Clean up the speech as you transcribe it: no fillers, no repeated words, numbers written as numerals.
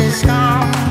is gone.